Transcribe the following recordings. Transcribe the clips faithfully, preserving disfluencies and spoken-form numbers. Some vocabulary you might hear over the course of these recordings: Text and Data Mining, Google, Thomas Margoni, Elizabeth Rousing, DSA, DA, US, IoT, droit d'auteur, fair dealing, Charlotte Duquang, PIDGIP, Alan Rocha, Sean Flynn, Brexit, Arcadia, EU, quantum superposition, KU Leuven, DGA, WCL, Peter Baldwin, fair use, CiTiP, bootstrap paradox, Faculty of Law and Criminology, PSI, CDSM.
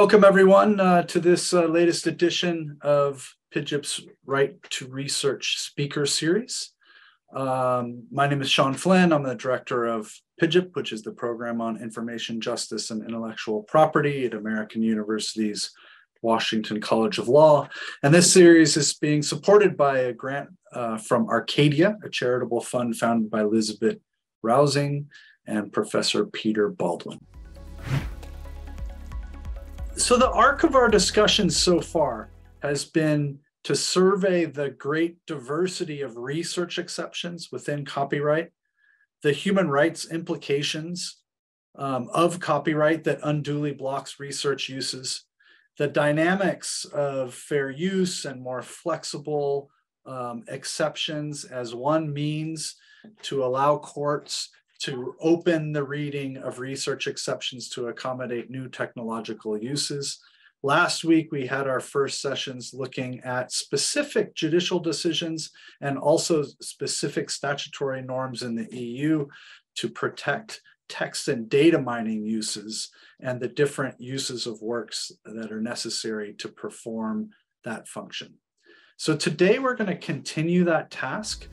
Welcome everyone uh, to this uh, latest edition of P I D G I P's Right to Research Speaker Series. Um, my name is Sean Flynn. I'm the director of P I D G I P, which is the Program on Information Justice and Intellectual Property at American University's Washington College of Law. And this series is being supported by a grant uh, from Arcadia, a charitable fund founded by Elizabeth Rousing and Professor Peter Baldwin. So the arc of our discussion so far has been to survey the great diversity of research exceptions within copyright, the human rights implications um, of copyright that unduly blocks research uses, the dynamics of fair use and more flexible um, exceptions as one means to allow courts to open the reading of research exceptions to accommodate new technological uses. Last week, we had our first sessions looking at specific judicial decisions and also specific statutory norms in the E U to protect text and data mining uses and the different uses of works that are necessary to perform that function. So today, we're going to continue that task.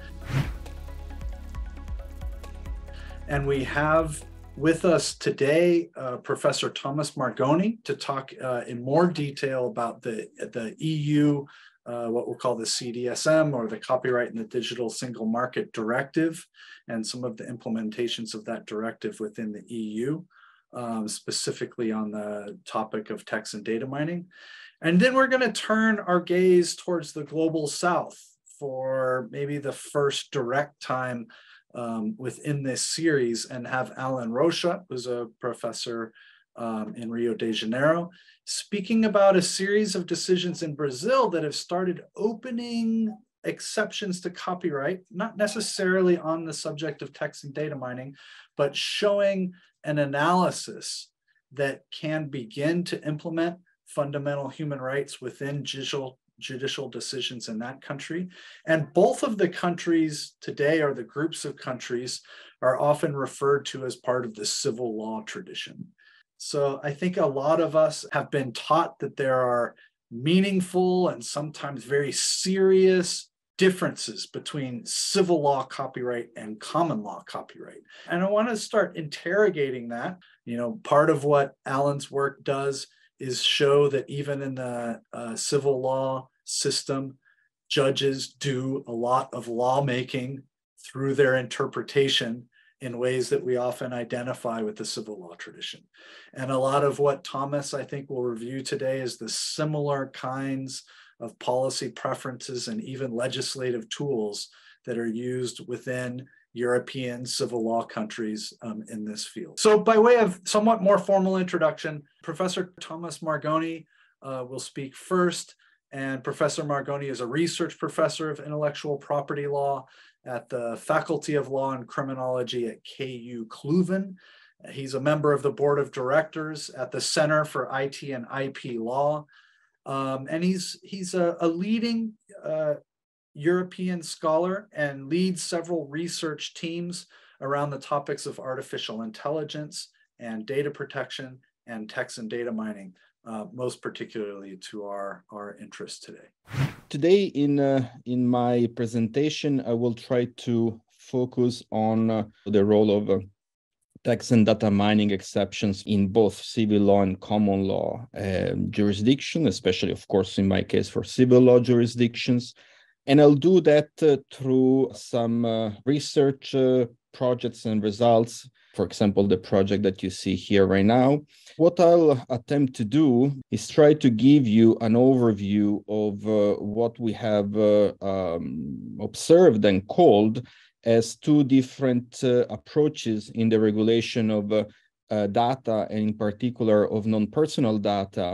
And we have with us today, uh, Professor Thomas Margoni to talk uh, in more detail about the, the E U, uh, what we'll call the C D S M or the Copyright and the Digital Single Market Directive and some of the implementations of that directive within the E U, um, specifically on the topic of text and data mining. And then we're gonna turn our gaze towards the Global South for maybe the first direct time Um, within this series and have Alan Rocha, who's a professor um, in Rio de Janeiro, speaking about a series of decisions in Brazil that have started opening exceptions to copyright, not necessarily on the subject of text and data mining, but showing an analysis that can begin to implement fundamental human rights within digital judicial decisions in that country. And both of the countries today, or the groups of countries, are often referred to as part of the civil law tradition. So I think a lot of us have been taught that there are meaningful and sometimes very serious differences between civil law copyright and common law copyright. And I want to start interrogating that. You know, part of what Alan's work does is show that even in the uh, civil law system, judges do a lot of lawmaking through their interpretation in ways that we often identify with the civil law tradition. And a lot of what Thomas, I think, will review today is the similar kinds of policy preferences and even legislative tools that are used within European civil law countries um, in this field. So by way of somewhat more formal introduction, Professor Thomas Margoni uh, will speak first. And Professor Margoni is a research professor of intellectual property law at the Faculty of Law and Criminology at K U Leuven. He's a member of the board of directors at the Center for I T and I P Law. Um, and he's, he's a, a leading uh, European scholar and leads several research teams around the topics of artificial intelligence and data protection and text and data mining, uh, most particularly to our, our interest today. Today in, uh, in my presentation, I will try to focus on uh, the role of uh, text and data mining exceptions in both civil law and common law uh, jurisdiction, especially, of course, in my case for civil law jurisdictions. And I'll do that uh, through some uh, research uh, projects and results. For example, the project that you see here right now. What I'll attempt to do is try to give you an overview of uh, what we have uh, um, observed and called as two different uh, approaches in the regulation of uh, uh, data, and in particular of non-personal data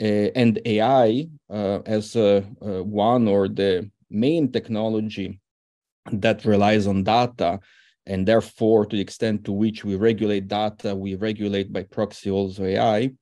uh, and A I uh, as uh, uh, one or the main technology that relies on data, and therefore to the extent to which we regulate data, we regulate by proxy also A I,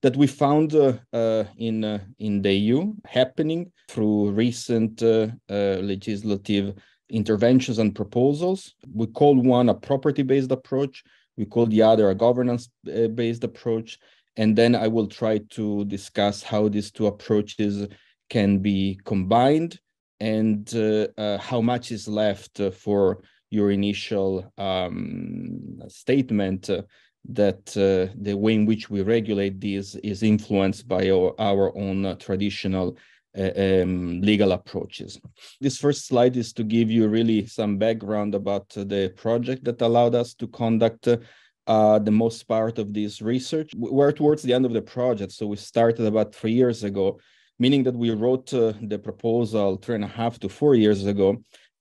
that we found uh, uh, in, uh, in the E U happening through recent uh, uh, legislative interventions and proposals. We call one a property-based approach, We call the other a governance-based approach. And then I will try to discuss how these two approaches can be combined and uh, uh, how much is left uh, for your initial um, statement uh, that uh, the way in which we regulate these is influenced by our, our own uh, traditional uh, um, legal approaches. This first slide is to give you really some background about the project that allowed us to conduct uh, Uh, the most part of this research. We're towards the end of the project, so we started about three years ago, meaning that we wrote uh, the proposal three and a half to four years ago.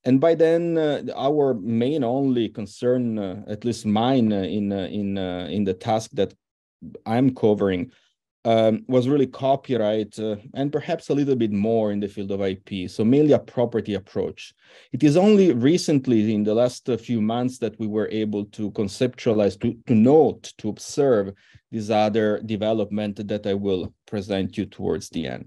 And by then, uh, our main only concern, uh, at least mine, uh, in uh, in uh, in the task that I'm covering, um, was really copyright uh, and perhaps a little bit more in the field of I P. So mainly a property approach. It is only recently in the last few months that we were able to conceptualize, to, to note, to observe this other development that I will present you towards the end.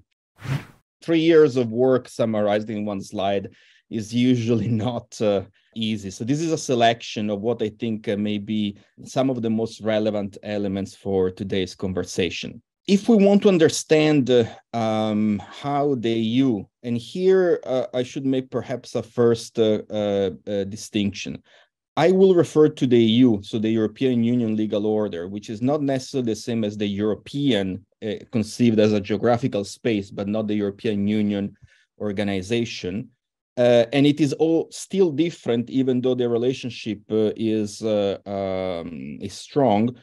Three years of work summarized in one slide is usually not uh, easy. So this is a selection of what I think uh, may be some of the most relevant elements for today's conversation. If we want to understand uh, um, how the E U, and here uh, I should make perhaps a first uh, uh, uh, distinction. I will refer to the E U, so the European Union legal order, which is not necessarily the same as the European, uh, conceived as a geographical space, but not the European Union organization. Uh, and it is all still different, even though the relationship uh, is, uh, um, is strong.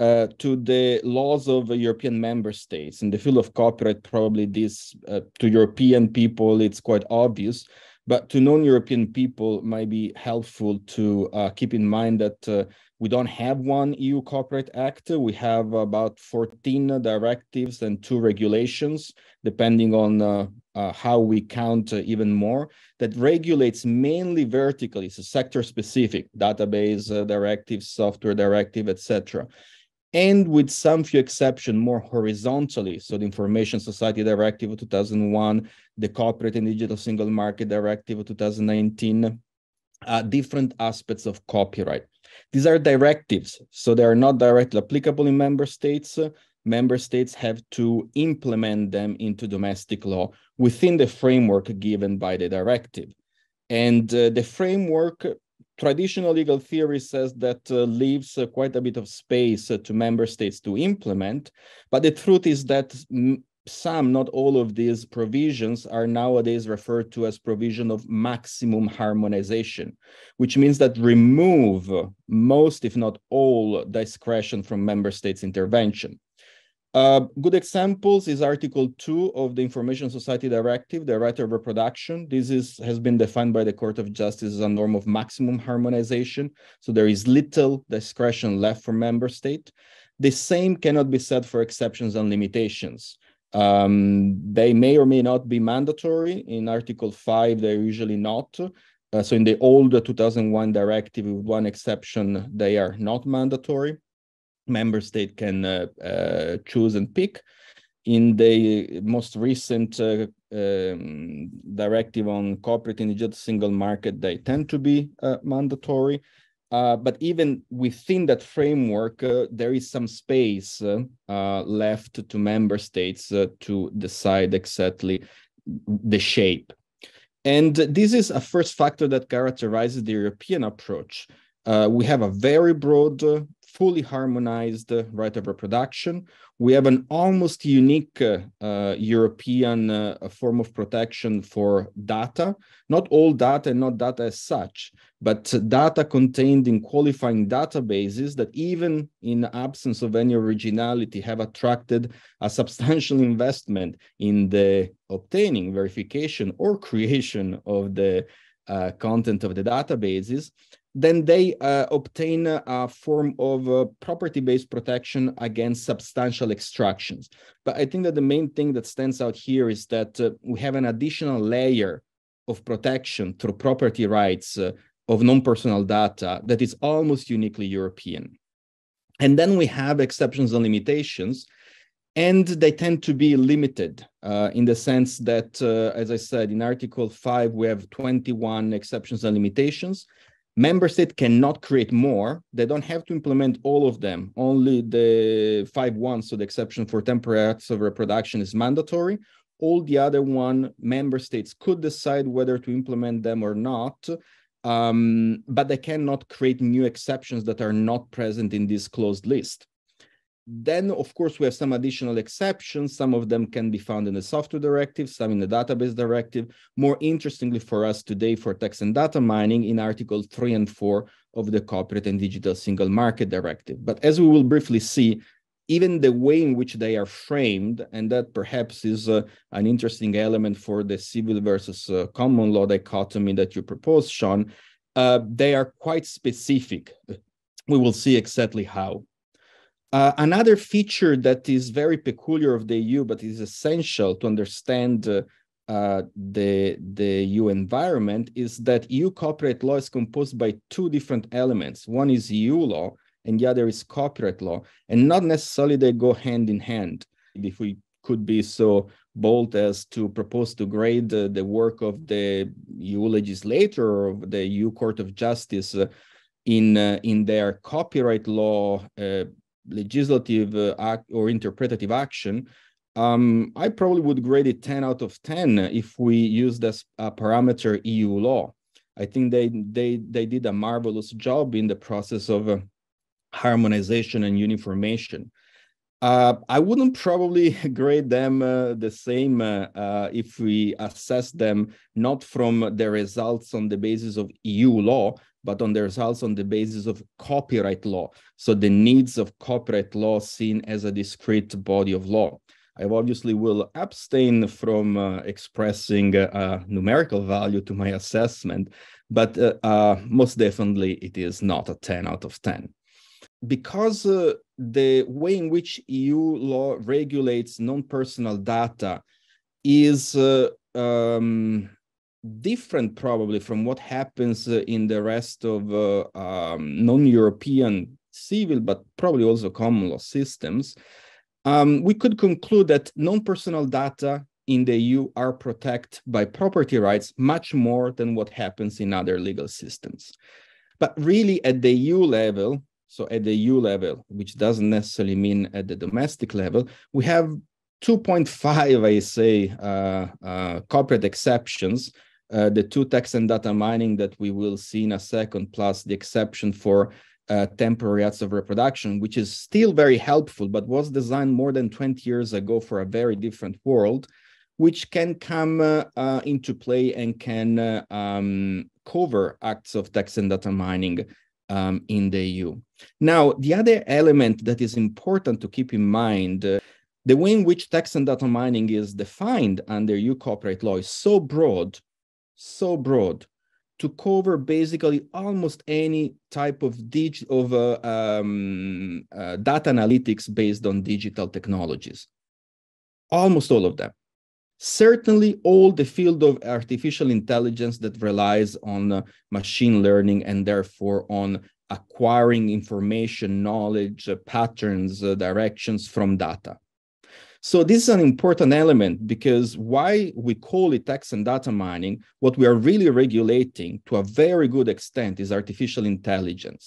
Uh, to the laws of uh, European member states. In the field of copyright, probably this, uh, to European people, it's quite obvious, but to non-European people might be helpful to uh, keep in mind that uh, we don't have one E U Copyright Act. We have about fourteen directives and two regulations, depending on uh, uh, how we count uh, even more, that regulates mainly vertically, so sector-specific, database uh, directives, software directive, et cetera, and with some few exceptions, more horizontally. So the Information Society Directive of two thousand one, the Copyright and Digital Single Market Directive of two thousand nineteen, uh, different aspects of copyright. These are directives, so they are not directly applicable in member states. Member states have to implement them into domestic law within the framework given by the directive. And uh, the framework, traditional legal theory says that uh, leaves uh, quite a bit of space uh, to member states to implement, but the truth is that some, not all of these provisions are nowadays referred to as provision of maximum harmonization, which means that remove most, if not all, discretion from member states' intervention. Uh, good examples is Article two of the Information Society Directive, the right of reproduction. This is, has been defined by the Court of Justice as a norm of maximum harmonization, so there is little discretion left for member state. The same cannot be said for exceptions and limitations. Um, they may or may not be mandatory. In Article five, they're usually not. Uh, so in the old two thousand one directive, with one exception, they are not mandatory. Member state can uh, uh, choose and pick. In the most recent uh, um, directive on corporate and digital single market, they tend to be uh, mandatory. Uh, but even within that framework, uh, there is some space uh, uh, left to member states uh, to decide exactly the shape. And this is a first factor that characterizes the European approach. Uh, we have a very broad, uh, fully harmonized uh, right of reproduction. We have an almost unique uh, uh, European uh, form of protection for data, not all data and not data as such, but data contained in qualifying databases that even in the absence of any originality have attracted a substantial investment in the obtaining, verification or creation of the uh, content of the databases. Then they uh, obtain a form of uh, property-based protection against substantial extractions. But I think that the main thing that stands out here is that uh, we have an additional layer of protection through property rights uh, of non-personal data that is almost uniquely European. And then we have exceptions and limitations, and they tend to be limited uh, in the sense that, uh, as I said, in Article five, we have twenty-one exceptions and limitations. Member state cannot create more. They don't have to implement all of them. Only the five ones, so the exception for temporary acts of reproduction is mandatory. All the other one, member states could decide whether to implement them or not, um, but they cannot create new exceptions that are not present in this closed list. Then, of course, we have some additional exceptions. Some of them can be found in the software directive, some in the database directive. More interestingly for us today, for text and data mining, in Article three and four of the Corporate and Digital Single Market Directive. But as we will briefly see, even the way in which they are framed, and that perhaps is uh, an interesting element for the civil versus uh, common law dichotomy that you proposed, Sean, uh, they are quite specific. We will see exactly how. Uh, another feature that is very peculiar of the E U, but is essential to understand uh, uh, the, the E U environment, is that E U corporate law is composed by two different elements. One is E U law, and the other is corporate law, and not necessarily they go hand in hand. If we could be so bold as to propose to grade uh, the work of the E U legislator or of the E U Court of Justice uh, in, uh, in their copyright law uh, legislative uh, act or interpretative action, um, I probably would grade it ten out of ten if we used as a parameter E U law. I think they, they, they did a marvelous job in the process of uh, harmonization and uniformation. Uh, I wouldn't probably grade them uh, the same uh, uh, if we assess them not from the results on the basis of E U law, but on the results on the basis of copyright law. So the needs of copyright law seen as a discrete body of law. I obviously will abstain from uh, expressing a numerical value to my assessment, but uh, uh, most definitely it is not a ten out of ten. Because uh, the way in which E U law regulates non-personal data is uh, um, different probably from what happens uh, in the rest of uh, um, non-European civil, but probably also common law systems, um, we could conclude that non-personal data in the E U are protected by property rights much more than what happens in other legal systems. But really at the E U level, So at the E U level, which doesn't necessarily mean at the domestic level, we have two point five, I say, uh, uh, corporate exceptions, uh, the two text and data mining that we will see in a second, plus the exception for uh, temporary acts of reproduction, which is still very helpful, but was designed more than twenty years ago for a very different world, which can come uh, uh, into play and can uh, um, cover acts of text and data mining Um, in the E U. Now, the other element that is important to keep in mind, uh, the way in which text and data mining is defined under E U corporate law is so broad, so broad, to cover basically almost any type of, dig of uh, um, uh, data analytics based on digital technologies. Almost all of them. Certainly all the field of artificial intelligence that relies on uh, machine learning and therefore on acquiring information, knowledge, uh, patterns, uh, directions from data. So this is an important element because why we call it text and data mining, what we are really regulating to a very good extent is artificial intelligence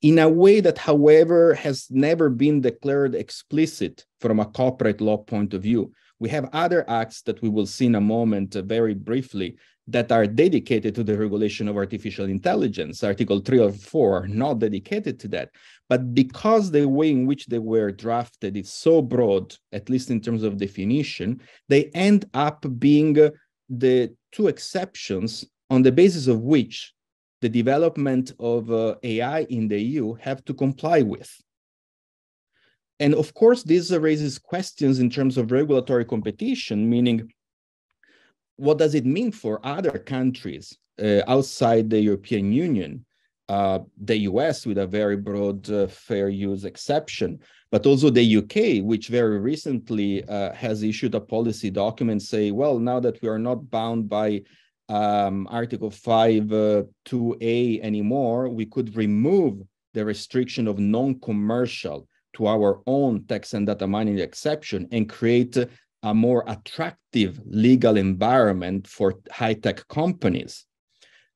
in a way that, however, has never been declared explicit from a corporate law point of view. We have other acts that we will see in a moment uh, very briefly that are dedicated to the regulation of artificial intelligence. Article three or four are not dedicated to that. But because the way in which they were drafted is so broad, at least in terms of definition, they end up being uh, the two exceptions on the basis of which the development of uh, A I in the E U have to comply with. And of course, this raises questions in terms of regulatory competition, meaning what does it mean for other countries uh, outside the European Union, uh, the U S with a very broad uh, fair use exception, but also the U K, which very recently uh, has issued a policy document saying, well, now that we are not bound by um, Article five point two A uh, anymore, we could remove the restriction of non-commercial to our own text and data mining exception and create a more attractive legal environment for high-tech companies.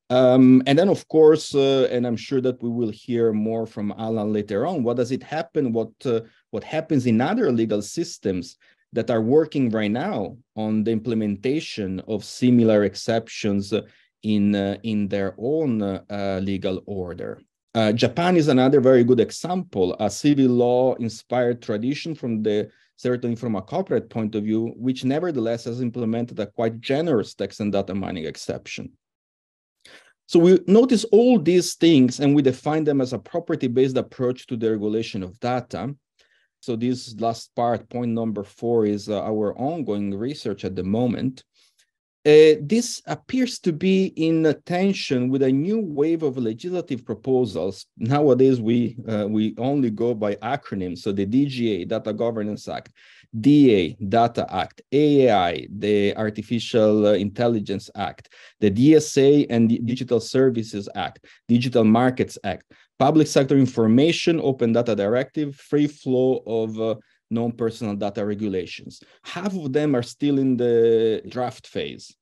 Um, and then, of course, uh, and I'm sure that we will hear more from Alan later on, what does it happen? What, uh, what happens in other legal systems that are working right now on the implementation of similar exceptions in, uh, in their own uh, legal order? Uh, Japan is another very good example, a civil law-inspired tradition from the, certainly from a corporate point of view, which nevertheless has implemented a quite generous text and data mining exception. So we notice all these things and we define them as a property-based approach to the regulation of data. So this last part, point number four, is uh, our ongoing research at the moment. Uh, this appears to be in tension with a new wave of legislative proposals. Nowadays, we, uh, we only go by acronyms. So the D G A, Data Governance Act, D A, Data Act, A I, the Artificial Intelligence Act, the D S A and the Digital Services Act, Digital Markets Act, Public Sector Information, Open Data Directive, Free Flow of uh, non-personal data regulations. Half of them are still in the draft phase.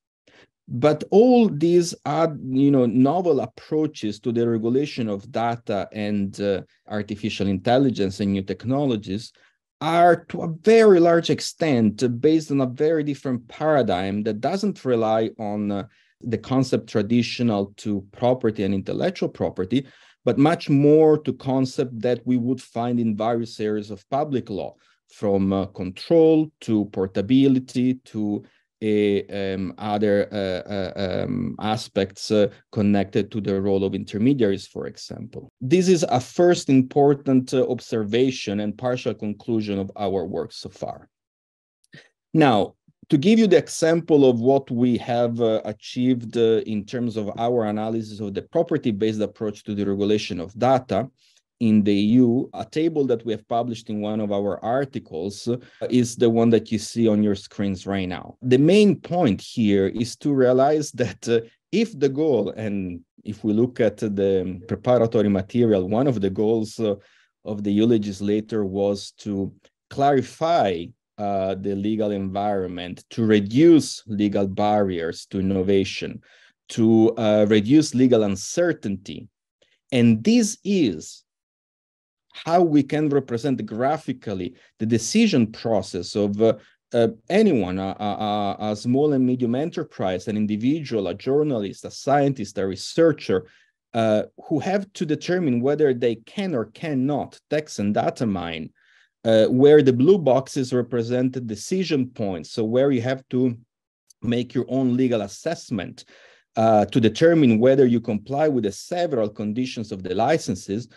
But all these are, you know, novel approaches to the regulation of data and uh, artificial intelligence and new technologies are, to a very large extent, based on a very different paradigm that doesn't rely on uh, the concept traditional to property and intellectual property, but much more to concept that we would find in various areas of public law, from uh, control to portability to a, um, other uh, uh, um, aspects uh, connected to the role of intermediaries, for example. This is a first important uh, observation and partial conclusion of our work so far. Now, to give you the example of what we have uh, achieved uh, in terms of our analysis of the property-based approach to the regulation of data in the E U, a table that we have published in one of our articles uh, is the one that you see on your screens right now. The main point here is to realize that uh, if the goal, and if we look at the preparatory material, one of the goals uh, of the E U legislator was to clarify Uh, the legal environment, to reduce legal barriers to innovation, to uh, reduce legal uncertainty. And this is how we can represent graphically the decision process of uh, uh, anyone, a, a, a small and medium enterprise, an individual, a journalist, a scientist, a researcher, uh, who have to determine whether they can or cannot text and data mine. Uh, where the blue boxes represent the decision points, so where you have to make your own legal assessment uh, to determine whether you comply with the several conditions of the licenses.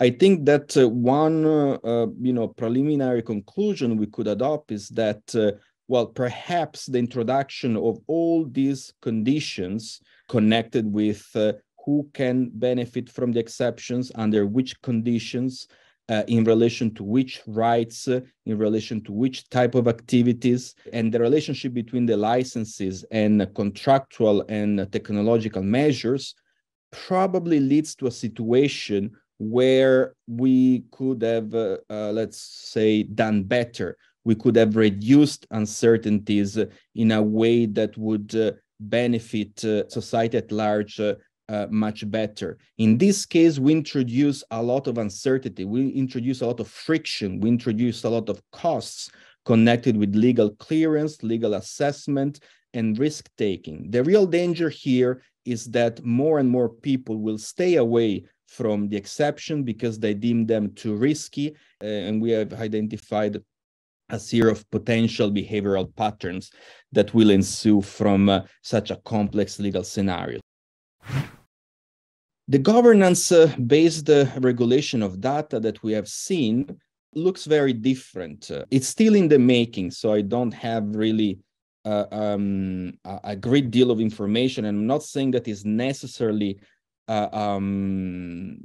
I think that uh, one, uh, uh, you know, preliminary conclusion we could adopt is that, uh, well, perhaps the introduction of all these conditions connected with uh, who can benefit from the exceptions, under which conditions, Uh, in relation to which rights, uh, in relation to which type of activities, and the relationship between the licenses and contractual and technological measures probably leads to a situation where we could have, uh, uh, let's say, done better. We could have reduced uncertainties in a way that would uh, benefit uh, society at large uh, Uh, much better. In this case, we introduce a lot of uncertainty. We introduce a lot of friction. We introduce a lot of costs connected with legal clearance, legal assessment, and risk-taking. The real danger here is that more and more people will stay away from the exception because they deem them too risky, uh, and we have identified a series of potential behavioral patterns that will ensue from uh, such a complex legal scenario. The governance-based regulation of data that we have seen looks very different. It's still in the making, so I don't have really uh, um, a great deal of information. And I'm not saying that it's necessarily uh, um,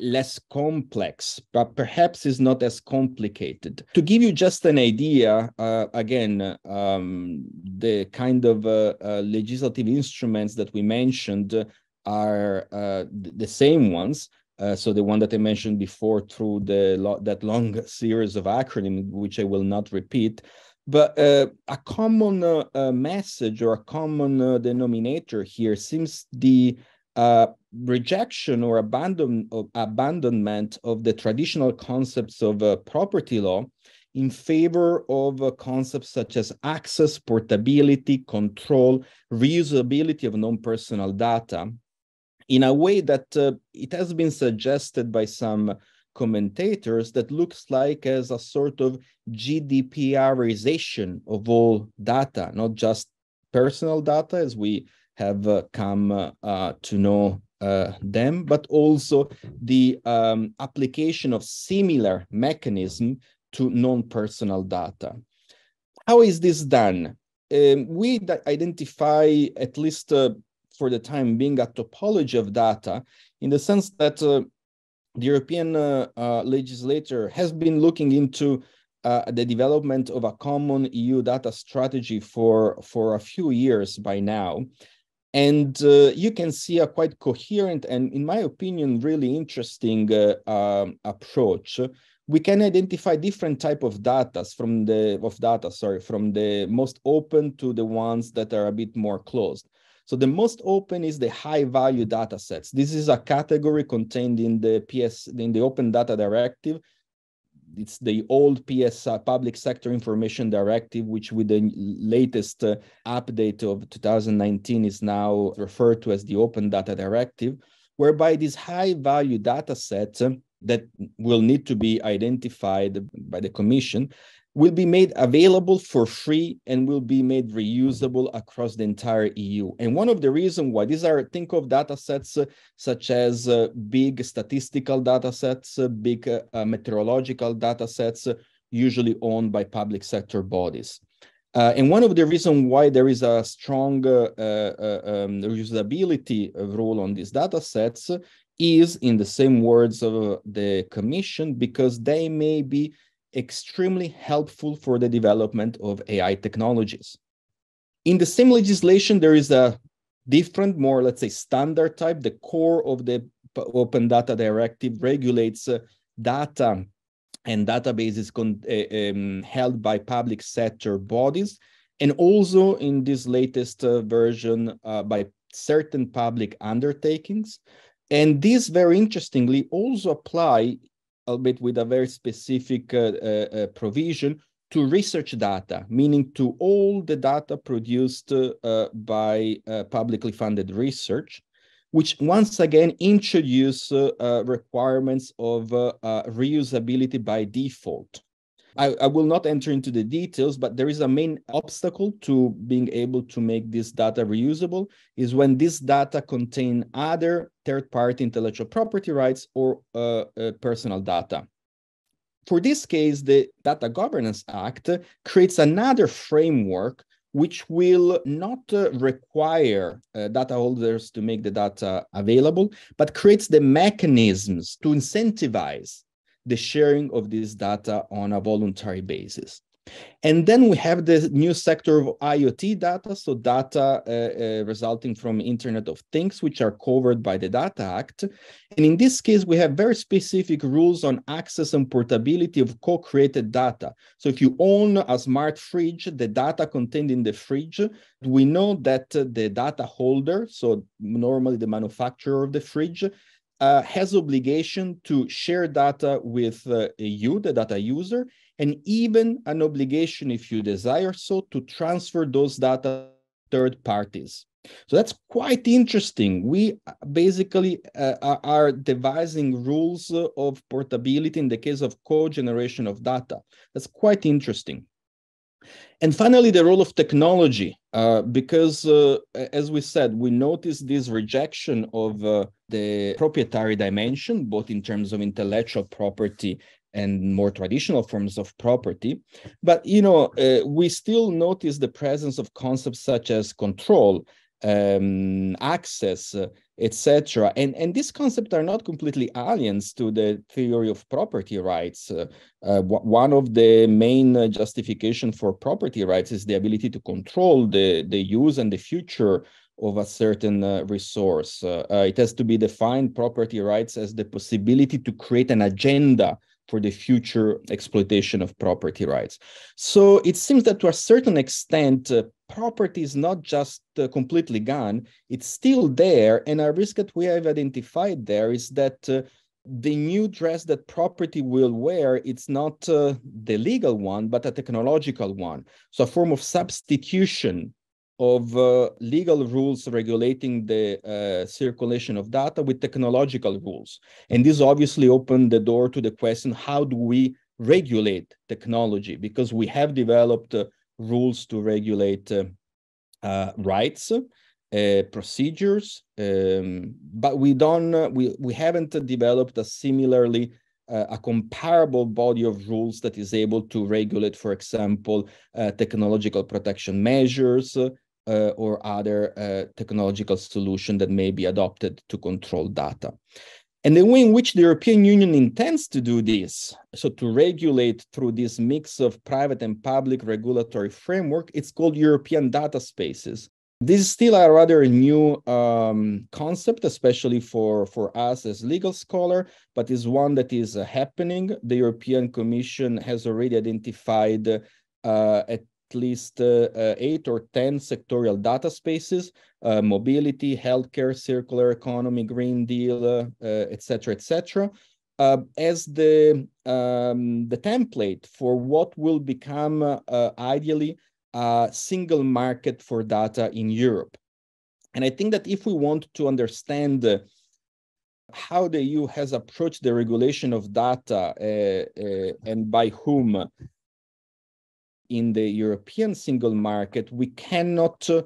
less complex, but perhaps it's not as complicated. To give you just an idea, uh, again, um, the kind of uh, uh, legislative instruments that we mentioned uh, are uh, the same ones. Uh, so the one that I mentioned before through the lo that long series of acronyms, which I will not repeat. But uh, a common uh, uh, message or a common uh, denominator here seems the uh, rejection or abandon, of abandonment of the traditional concepts of uh, property law in favor of uh, concepts such as access, portability, control, reusability of non-personal data, in a way that uh, it has been suggested by some commentators that looks like as a sort of G D P R ization of all data, not just personal data as we have uh, come uh, uh, to know uh, them, but also the um, application of similar mechanism to non-personal data. How is this done? Um, we identify, at least uh, for the time being, a topology of data in the sense that uh, the European uh, uh, legislator has been looking into uh, the development of a common E U data strategy for, for a few years by now. And uh, you can see a quite coherent and, in my opinion, really interesting uh, uh, approach. We can identify different type of data from the of data, sorry, from the most open to the ones that are a bit more closed. So the most open is the high value data sets. This is a category contained in the P S in the Open Data Directive. It's the old P S I, Public Sector Information Directive, which with the latest uh, update of two thousand nineteen is now referred to as the Open Data Directive, whereby these high value data sets uh, that will need to be identified by the Commission will be made available for free and will be made reusable across the entire E U. And one of the reasons why these are, think of data sets uh, such as uh, big statistical data sets, uh, big uh, uh, meteorological data sets, uh, usually owned by public sector bodies. Uh, and one of the reasons why there is a strong uh, uh, um, reusability rule on these data sets uh, is, in the same words of the Commission, because they may be extremely helpful for the development of A I technologies. In the same legislation, there is a different, more, let's say, standard type. The core of the Open Data Directive regulates uh, data and databases con uh, um, held by public sector bodies, and also in this latest uh, version uh, by certain public undertakings. And these, very interestingly, also apply, albeit with a very specific uh, uh, provision, to research data, meaning to all the data produced uh, by uh, publicly funded research, which once again introduce uh, uh, requirements of uh, uh, reusability by default. I, I will not enter into the details, but there is a main obstacle to being able to make this data reusable is when this data contain other third-party intellectual property rights or uh, uh, personal data. For this case, the Data Governance Act creates another framework which will not uh, require uh, data holders to make the data available, but creates the mechanisms to incentivize the sharing of this data on a voluntary basis. And then we have the new sector of IoT data, so data uh, uh, resulting from Internet of Things, which are covered by the Data Act. And in this case, we have very specific rules on access and portability of co-created data. So if you own a smart fridge, the data contained in the fridge, we know that the data holder, so normally the manufacturer of the fridge, Uh, has obligation to share data with uh, you, the data user, and even an obligation, if you desire so, to transfer those data to third parties. So that's quite interesting. We basically uh, are devising rules of portability in the case of co-generation of data. That's quite interesting. And finally, the role of technology, uh, because, uh, as we said, we notice this rejection of uh, the proprietary dimension, both in terms of intellectual property and more traditional forms of property. But, you know, uh, we still notice the presence of concepts such as control, um, access, uh, et cetera. And, and these concepts are not completely aliens to the theory of property rights. Uh, uh, one of the main uh, justification for property rights is the ability to control the, the use and the future of a certain uh, resource. Uh, uh, it has to be defined, property rights, as the possibility to create an agenda for the future exploitation of property rights. So it seems that to a certain extent, uh, property is not just uh, completely gone, it's still there. And a risk that we have identified there is that uh, the new dress that property will wear, it's not uh, the legal one, but a technological one. So a form of substitution of uh, legal rules regulating the uh, circulation of data with technological rules. And this obviously opened the door to the question, how do we regulate technology? Because we have developed uh, rules to regulate uh, uh, rights, uh, procedures, um, but we don't, uh, we, we haven't developed a similarly uh, a comparable body of rules that is able to regulate, for example, uh, technological protection measures uh, or other uh, technological solution that may be adopted to control data. And the way in which the European Union intends to do this, so to regulate through this mix of private and public regulatory framework, it's called European data spaces. This is still a rather new um, concept, especially for, for us as legal scholar, but is one that is uh, happening. The European Commission has already identified uh, at least uh, uh, eight or ten sectorial data spaces, uh, mobility, healthcare, circular economy, Green Deal, uh, uh, et cetera, et cetera, uh, as the, um, the template for what will become uh, uh, ideally a single market for data in Europe. And I think that if we want to understand uh, how the E U has approached the regulation of data uh, uh, and by whom, in the European single market, we cannot uh,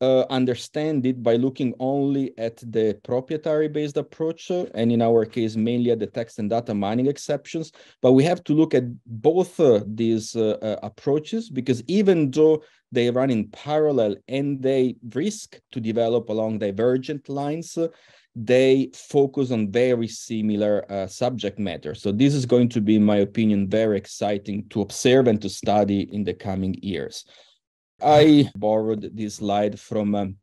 uh, understand it by looking only at the proprietary-based approach, uh, and in our case, mainly at the text and data mining exceptions. But we have to look at both uh, these uh, uh, approaches, because even though they run in parallel and they risk to develop along divergent lines, uh, they focus on very similar uh, subject matter. So this is going to be, in my opinion, very exciting to observe and to study in the coming years. I borrowed this slide from um,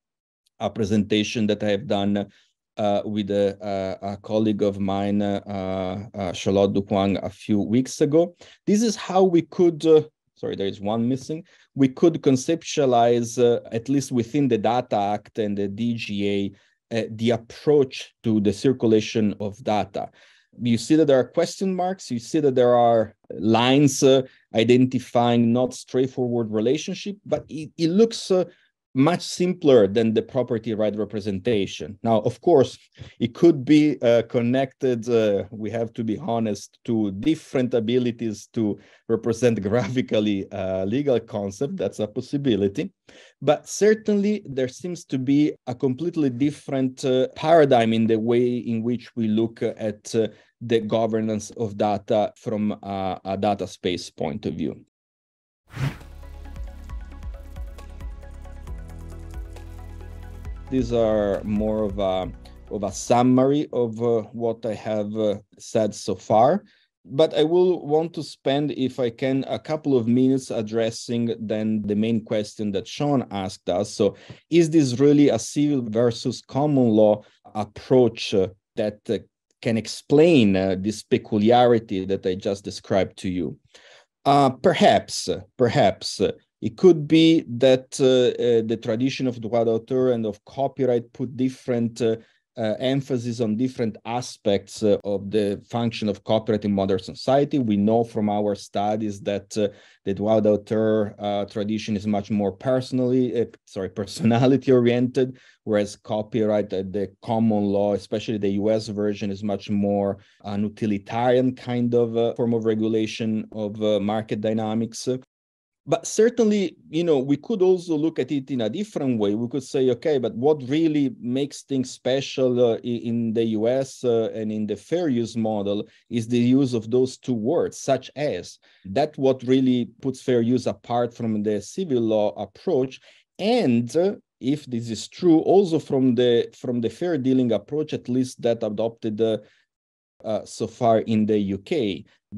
a presentation that I have done uh, with a, a, a colleague of mine, uh, uh, Charlotte Duquang, a few weeks ago. This is how we could, uh, sorry, there is one missing, we could conceptualize, uh, at least within the Data Act and the D G A, Uh, the approach to the circulation of data. You see that there are question marks, you see that there are lines uh, identifying not straightforward relationship, but it, it looks uh, much simpler than the property right representation. Now, of course, it could be uh, connected, uh, we have to be honest, to different abilities to represent graphically uh, legal concept. That's a possibility. But certainly there seems to be a completely different uh, paradigm in the way in which we look at uh, the governance of data from uh, a data space point of view. These are more of a, of a summary of uh, what I have uh, said so far. But I will want to spend, if I can, a couple of minutes addressing then the main question that Sean asked us. So is this really a civil versus common law approach uh, that uh, can explain uh, this peculiarity that I just described to you? Uh, perhaps, perhaps. It could be that uh, uh, the tradition of droit d'auteur and of copyright put different uh, uh, emphasis on different aspects uh, of the function of copyright in modern society. We know from our studies that uh, the droit d'auteur uh, tradition is much more personally, uh, sorry, personality oriented, whereas copyright, uh, the common law, especially the U S version, is much more an utilitarian kind of uh, form of regulation of uh, market dynamics. But certainly, you know, we could also look at it in a different way. We could say, okay, but what really makes things special uh, in the U S uh, and in the fair use model is the use of those two words, such as. That's what really puts fair use apart from the civil law approach. And uh, if this is true, also from the, from the fair dealing approach, at least that adopted uh, Uh, so far in the U K,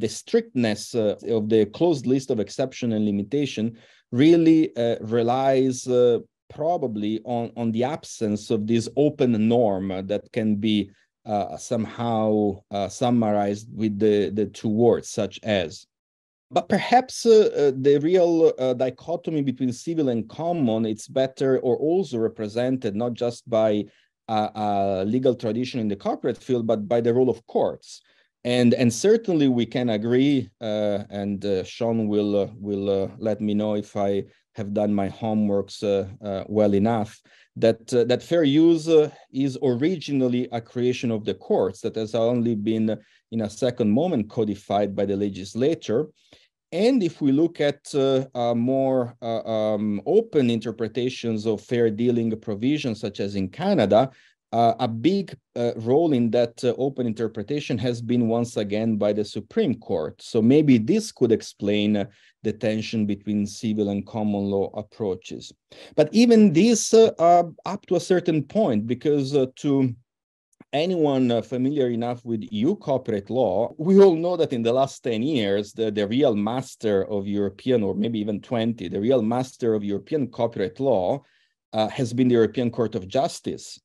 the strictness uh, of the closed list of exception and limitation really uh, relies uh, probably on, on the absence of this open norm that can be uh, somehow uh, summarized with the, the two words, such as. But perhaps uh, uh, the real uh, dichotomy between civil and common, it's better or also represented not just by uh, uh, legal tradition in the corporate field, but by the role of courts. And, and certainly we can agree, uh, and uh, Sean will, uh, will uh, let me know if I have done my homeworks uh, uh, well enough, that, uh, that fair use uh, is originally a creation of the courts that has only been uh, in a second moment codified by the legislature. And if we look at uh, uh, more uh, um, open interpretations of fair dealing provisions, such as in Canada, uh, a big uh, role in that uh, open interpretation has been once again by the Supreme Court. So maybe this could explain uh, the tension between civil and common law approaches. But even this uh, uh, up to a certain point, because uh, to anyone uh, familiar enough with E U corporate law, we all know that in the last ten years, the, the real master of European, or maybe even twenty, the real master of European corporate law uh, has been the European Court of Justice.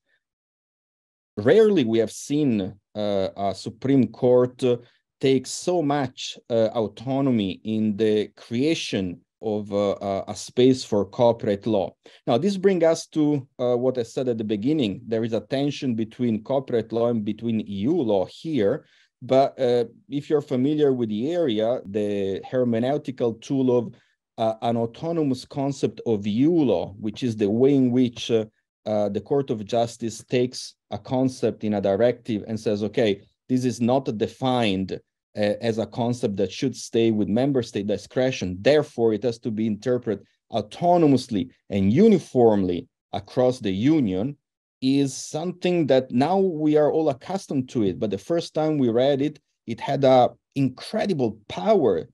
Rarely we have seen uh, a Supreme Court uh, take so much uh, autonomy in the creation of uh, a space for corporate law. Now, this brings us to uh, what I said at the beginning. There is a tension between corporate law and between E U law here. But uh, if you're familiar with the area, the hermeneutical tool of uh, an autonomous concept of E U law, which is the way in which uh, uh, the Court of Justice takes a concept in a directive and says, okay, this is not defined as a concept that should stay with member state discretion. Therefore, it has to be interpreted autonomously and uniformly across the union, is something that now we are all accustomed to it. But the first time we read it, it had an incredible power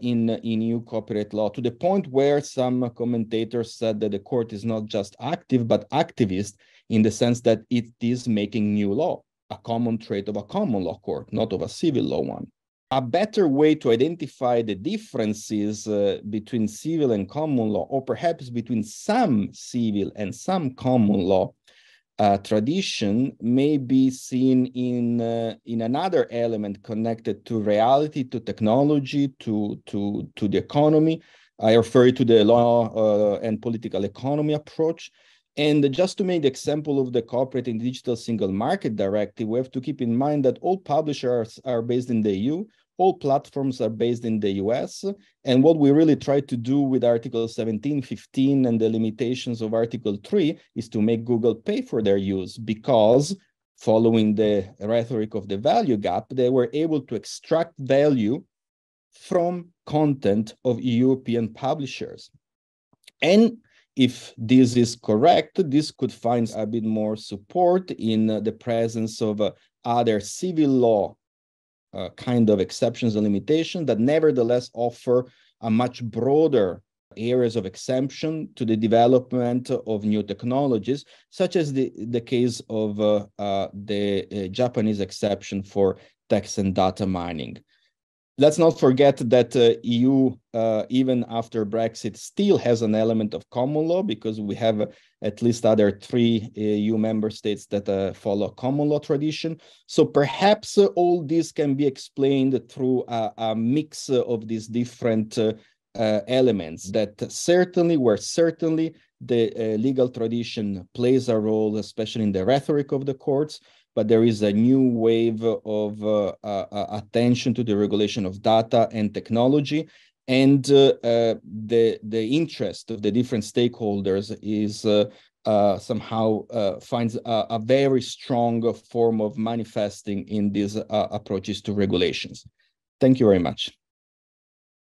in, in E U corporate law, to the point where some commentators said that the court is not just active, but activist, in the sense that it is making new law, a common trait of a common law court, not of a civil law one. A better way to identify the differences uh, between civil and common law, or perhaps between some civil and some common law uh, tradition, may be seen in, uh, in another element connected to reality, to technology, to, to, to the economy. I refer to the law uh, and political economy approach. And just to make the example of the corporate and digital single market directive, we have to keep in mind that all publishers are based in the E U, all platforms are based in the U S, and what we really try to do with Article seventeen, fifteen, and the limitations of Article three is to make Google pay for their use, because following the rhetoric of the value gap, they were able to extract value from content of European publishers. And if this is correct, this could find a bit more support in uh, the presence of uh, other civil law uh, kind of exceptions and limitations that nevertheless offer a much broader areas of exemption to the development of new technologies, such as the, the case of uh, uh, the uh, Japanese exception for text and data mining. Let's not forget that uh, E U, uh, even after Brexit, still has an element of common law, because we have uh, at least other three E U member states that uh, follow common law tradition. So perhaps uh, all this can be explained through a, a mix of these different uh, uh, elements that certainly, where certainly the uh, legal tradition plays a role, especially in the rhetoric of the courts. But there is a new wave of uh, uh, attention to the regulation of data and technology, and uh, uh, the, the interest of the different stakeholders is uh, uh, somehow uh, finds a, a very strong form of manifesting in these uh, approaches to regulations. Thank you very much.